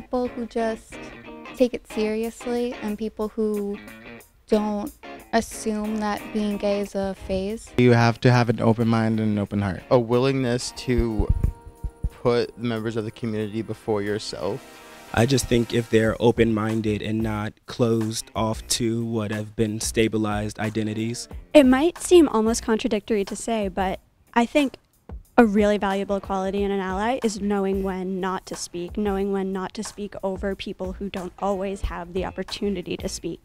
people who just take it seriously and people who don't assume that being gay is a phase. You have to have an open mind and an open heart. A willingness to put members of the community before yourself. I just think if they're open-minded and not closed off to what have been stabilized identities. It might seem almost contradictory to say, but I think a really valuable quality in an ally is knowing when not to speak, knowing when not to speak over people who don't always have the opportunity to speak.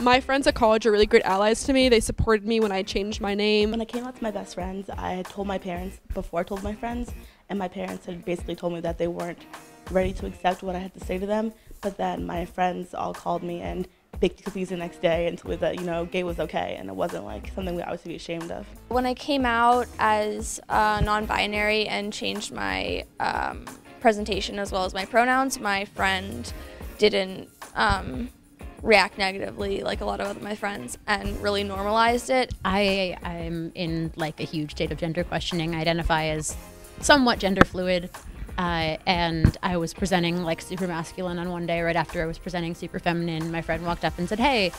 My friends at college are really great allies to me. They supported me when I changed my name. When I came out to my best friends, I told my parents before I told my friends, and my parents had basically told me that they weren't ready to accept what I had to say to them, but then my friends all called me and baked cookies the next day and told me that, you know, gay was okay, and it wasn't like something we always to be ashamed of. When I came out as non-binary and changed my presentation as well as my pronouns, my friend didn't react negatively like a lot of my friends and really normalized it. I'm in like a huge state of gender questioning. I identify as somewhat gender fluid and I was presenting like super masculine on one day. Right after I was presenting super feminine, my friend walked up and said, "Hey,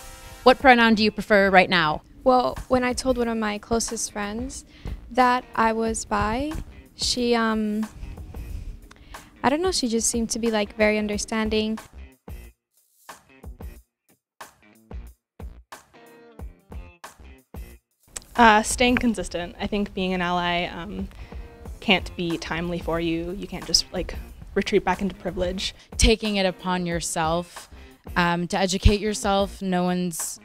what pronoun do you prefer right now?" Well, when I told one of my closest friends that I was bi, she, I don't know, she just seemed to be like very understanding. Staying consistent. I think being an ally can't be timely for you. You can't just like retreat back into privilege. Taking it upon yourself to educate yourself. No one's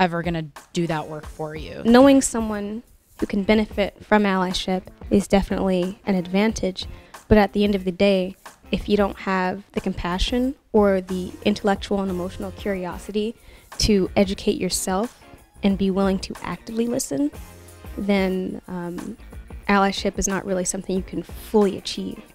ever gonna do that work for you. Knowing someone who can benefit from allyship is definitely an advantage, but at the end of the day, if you don't have the compassion or the intellectual and emotional curiosity to educate yourself and be willing to actively listen, then allyship is not really something you can fully achieve.